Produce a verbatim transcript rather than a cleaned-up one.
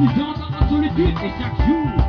Une danse à solitude et chaque jour.